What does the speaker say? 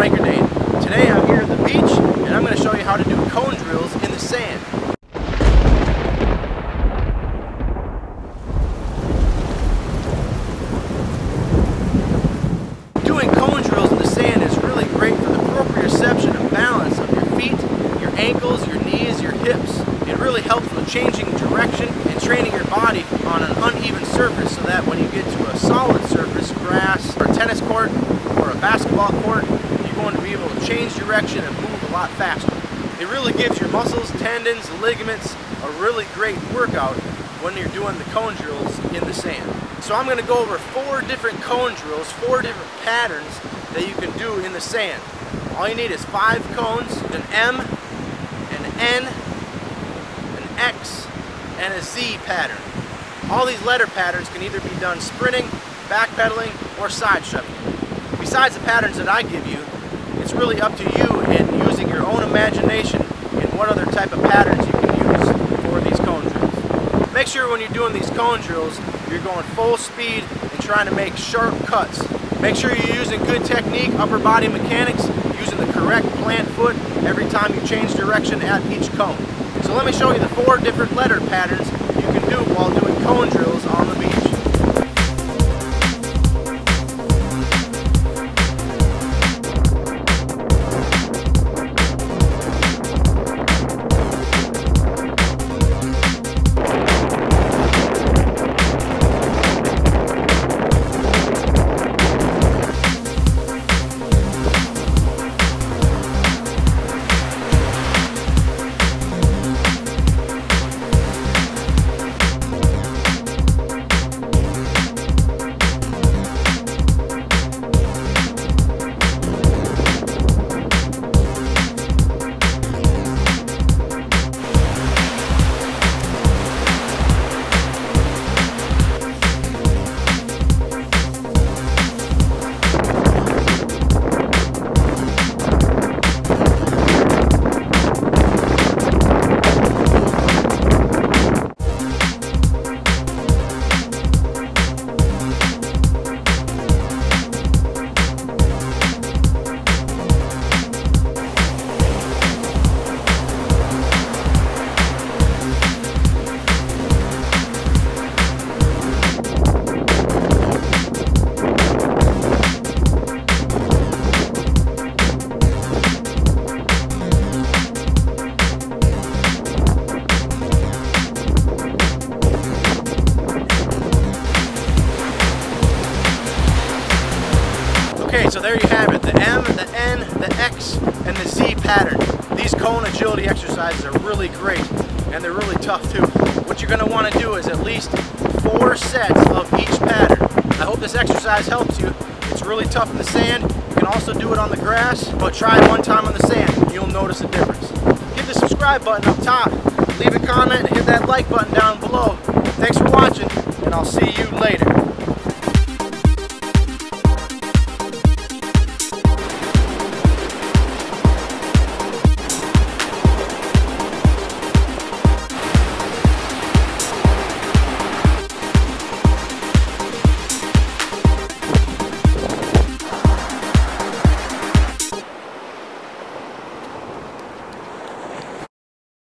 Raker Dane. Today I'm here at the beach and I'm going to show you how to do cone drills in the sand. Doing cone drills in the sand is really great for the proprioception and balance of your feet, your ankles, your knees, your hips. It really helps with changing direction and training your body on an uneven surface so that when you get to a solid surface, grass or tennis court, or a basketball court, you're going to be able to change direction and move a lot faster. It really gives your muscles, tendons, ligaments a really great workout when you're doing the cone drills in the sand. So I'm going to go over 4 different cone drills, 4 different patterns that you can do in the sand. All you need is 5 cones, an M, an N, an X, and a Z pattern. All these letter patterns can either be done sprinting, backpedaling, or side shuffling. Besides the patterns that I give you, it's really up to you in using your own imagination and what other type of patterns you can use for these cone drills. Make sure when you're doing these cone drills, you're going full speed and trying to make sharp cuts. Make sure you're using good technique, upper body mechanics, using the correct plant foot every time you change direction at each cone. So let me show you the 4 different letter patterns you can do while doing cone drills on the beach. Okay, so there you have it, the M, the N, the X, and the Z pattern. These cone agility exercises are really great, and they're really tough too. What you're going to want to do is at least 4 sets of each pattern. I hope this exercise helps you. It's really tough in the sand. You can also do it on the grass, but try it one time on the sand, and you'll notice a difference. Hit the subscribe button up top, leave a comment, and hit that like button down below. Thanks for watching.